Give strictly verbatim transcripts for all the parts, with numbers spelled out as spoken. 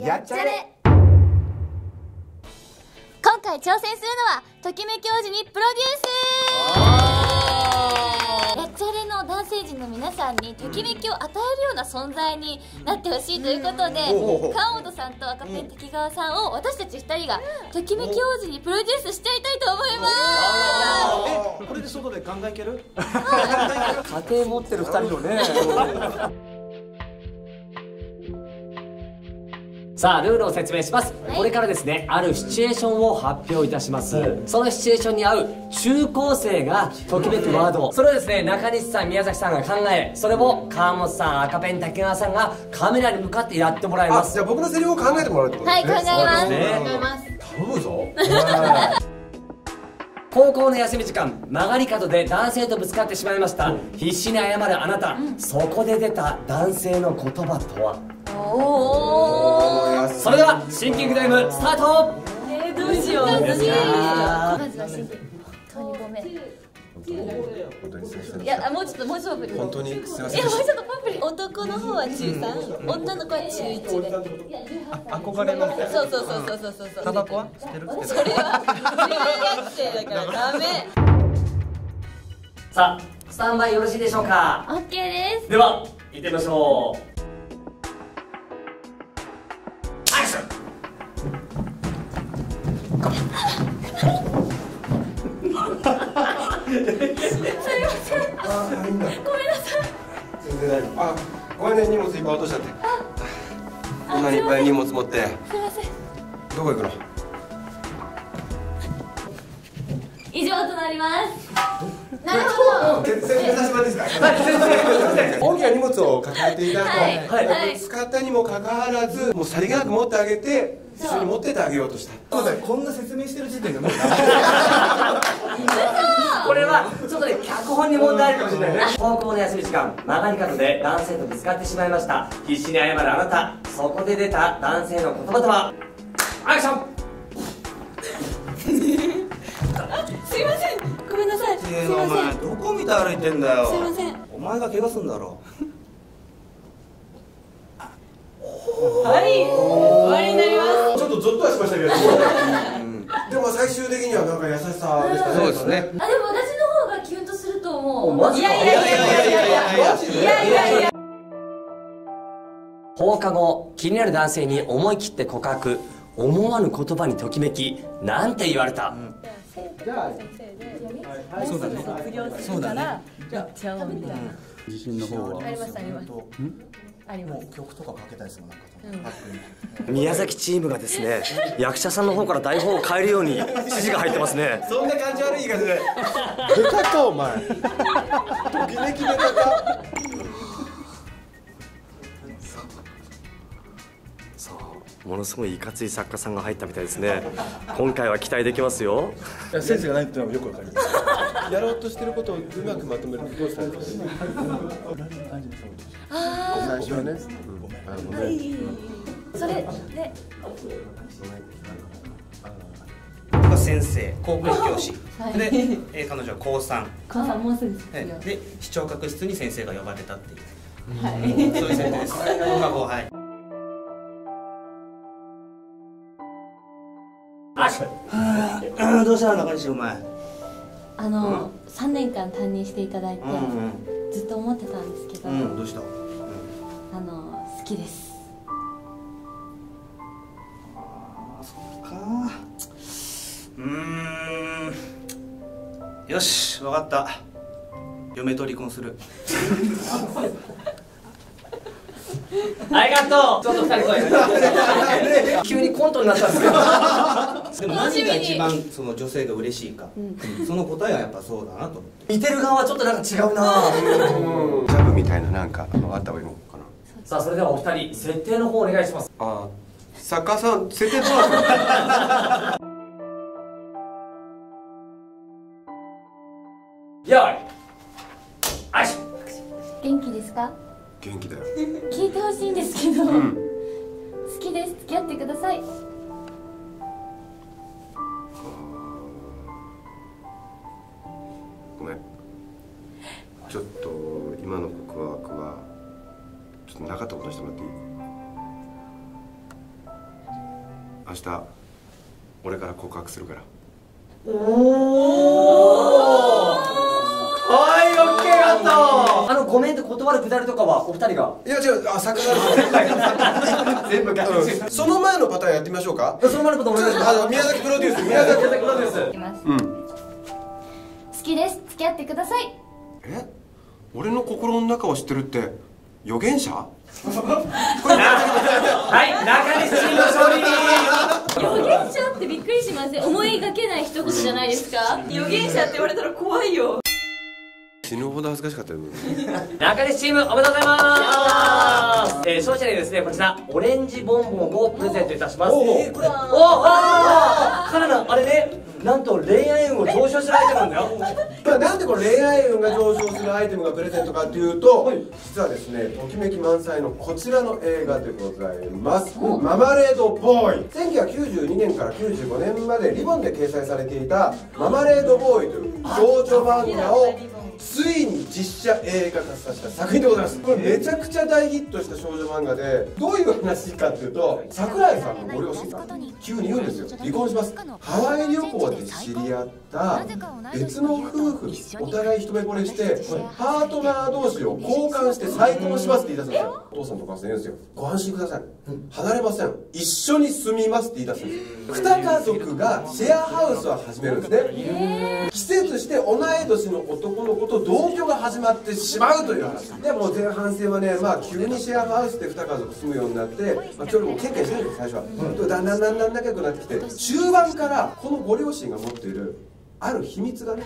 やっちゃれ。今回挑戦するのはときめき王子にプロデュース。やっちゃれの男性陣の皆さんにときめきを与えるような存在になってほしいということで、川本さんと赤ペン滝川さんを私たちふたりがときめき王子にプロデュースしちゃいたいと思います。これで外でガンガンいける？家庭持ってるふたりのね。さあ、ルールを説明します、はい、これからですね、あるシチュエーションを発表いたします、うん、そのシチュエーションに合う中高生がときめくワードを、それをですね、中西さん、宮崎さんが考え、それを川本さん、赤ペン滝川さんがカメラに向かってやってもらいます。じゃあ僕のセリフを考えてもらうってことですね。はい、考えます。頼むぞ。高校の休み時間、曲がり角で男性とぶつかってしまいました、うん、必死に謝るあなた、うん、そこで出た男性の言葉とは。おお、それではシンキングタイムスタート。えー、どうしよう。難しい。まずはシンキング。本当にごめん。本当にすみません。いや、もうちょっと、もうちょっと。本当にすみません。いや、もうちょっとパンプリ。男の方は中三、女の子は中一で。憧れます。そうそうそうそうそうそう。タバコは吸ってる？それは中学生だからダメ。さあ、スタンバイよろしいでしょうか。オッケーです。では行ってみましょう。すいません。ごめんなさい。全然大丈夫。あ、ごめんね、荷物いっぱい落としちゃって。こんなにいっぱい荷物持って。すいません。どこ行くの？以上となります。なるほど。決戦の差し場ですか？大きな荷物を抱えていたと、使ったにもかかわらず、もうさりげなく持ってあげて。一緒に持っててあげようとした。こんな説明してる時点でもうこれはちょっとね、脚本に問題あるかもしれないね。高校の休み時間、曲がり角で男性とぶつかってしまいました、必死に謝るあなた、そこで出た男性の言葉とは。アクション。すいません、ごめんなさい。すいません。どこ見て歩いてんだよ。すいません。お前が怪我すんだろ。はい、終わりになります。ちょっとゾッとはしましたけど。でも最終的にはなんか優しさでしたね。そうですね。あ、でも私の方がキュンとすると思う。いやいやいやいやいやいやいやいやいや。放課後、気になる男性に思い切って告白、思わぬ言葉にときめき、なんて言われた。じゃあ先生で、そうだね。そうだね。じゃあちゃおみたいな。自信の方は。ありましたありました。もう曲とかかけたりするなんかと。宮崎チームがですね、役者さんの方から台本を変えるように指示が入ってますね。そんな感じ悪い言い方で。出たかお前。ときめき出たか。さあ、ものすごいいかつい作家さんが入ったみたいですね。今回は期待できますよ。センスがないっていうのはよくわかります。やろうとしてることをうまくまとめる。どうしたんですか。最初はね、それで先生、高校教師で、彼女は高三、高三もうすぐで視聴覚室に先生が呼ばれたっていう、そういう設定です。はい。どうしたの中西お前。あのさんねんかん担任していただいてずっと思ってたんですけど。どうした？あの好きです。ああ、そっか。うーん。よし、わかった。嫁と離婚する。ありがとう。ちょっとふたり声。急にコントになったんですけど。でも何が一番その女性が嬉しいか。うん、その答えはやっぱそうだなと思って。見てる側はちょっとなんか違うな。ジャブみたいななんかあった方がいいの。さあ、それではお二人、設定の方お願いします。ああ、作家さん、設定どうですか。やばい。元気ですか。元気だよ。聞いてほしいんですけど、うん、好きです、付き合ってください。ごめん、ちょっと今の告白はちょっとなかったことにしてもらっていい？明日俺から告白するから。おーおー、はい、オッケー。あとあのごめんと断るくだりとかはお二人が、いや違う、あ、作画全部逆に。その前のパターンやってみましょうか。その前のパターンお願いします。宮崎プロデュース、宮崎プロデュースいきます。好きです、付き合ってください。え、俺の心の中を知ってるって予言者？はい、中西チーム勝利。予言者ってびっくりしません？思いがけない一言じゃないですか。予言者って言われたら怖いよ。死ぬほど恥ずかしかったよ。中西チームおめでとうございます。えー、勝者にですね、こちらオレンジボンボンをプレゼントいたします。おお、からのあれね、なんと恋愛運を上昇するアイテムなんだよ。まあなんでこの恋愛運が上昇するアイテムがプレゼントかというと、実はですね、ときめき満載のこちらの映画でございます。ママレードボーイ。せんきゅうひゃくきゅうじゅうにねんからきゅうじゅうごねんまでリボンで掲載されていたママレードボーイという少女漫画をついに実写映画化させた作品でございます。これめちゃくちゃ大ヒットした少女漫画で、どういう話かっていうと、櫻井さんのご両親が急に言うんですよ。離婚します。ハワイ旅行で知り合った別の夫婦にお互い一目惚れして、パートナー同士を交換して再婚しますって言い出すんですよ。お父さんとお母さん言うんですよ。ご安心ください、離れません、一緒に住みますって言い出すんですよ。に家族がシェアハウスを始めるんですね。季節して同い年の男の子と同居が始まってしまうという話で、もう前半戦はね、まあ急にシェアハウスでに家族住むようになって、まあ距離もケンケンしてるんです最初は、うん、だんだんだんだん仲良くなってきて、中盤からこのご両親が持っているある秘密がね、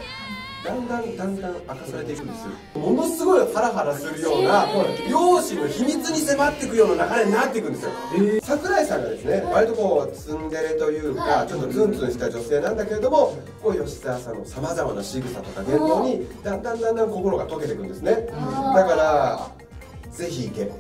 だんだんだんだん明かされていくんですよ。ものすごいハラハラするような、両親の秘密に迫っていくような流れになっていくんですよ。櫻井さんがですね、割とこうツンデレというかちょっとツンツンした女性なんだけれども、こう吉沢さんのさまざまな仕草とか言動にだんだんだんだん心が溶けていくんですね。だからぜひ行け。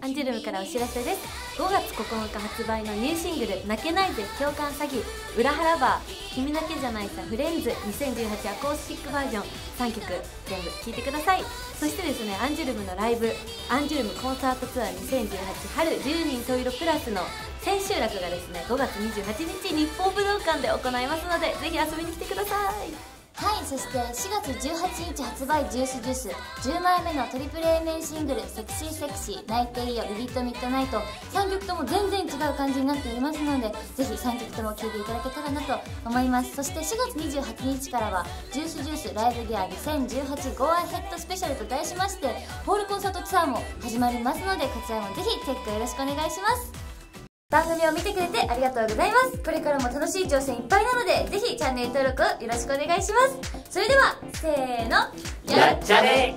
アンジュルムからお知らせです。ごがつここのか発売のニューシングル「泣けないぜ共感詐欺」裏腹バー、君だけじゃないさフレンズにせんじゅうはちアコースティックバージョンさんきょく全部聴いてください。そしてですね、アンジュルムのライブ、アンジュルムコンサートツアーにせんじゅうはち春じゅうにん十色プラスの千秋楽がですね、ごがつにじゅうはちにち日本武道館で行いますので、ぜひ遊びに来てください。はい、そしてしがつじゅうはちにち発売ジュースジュースじゅうまいめのトリプル A 面シングル「セクシーセクシー泣いていいよビビットミッドナイト」さんきょくとも全然違う感じになっていますので、ぜひさんきょくとも聴いていただけたらなと思います。そしてしがつにじゅうはちにちからはジュースジュースライブギアにせんじゅうはちゴーアヘッドスペシャルと題しまして、ホールコンサートツアーも始まりますので、こちらもぜひチェックよろしくお願いします。番組を見てくれてありがとうございます。これからも楽しい挑戦いっぱいなので、ぜひチャンネル登録をよろしくお願いします。それではせーの、やっちゃれ。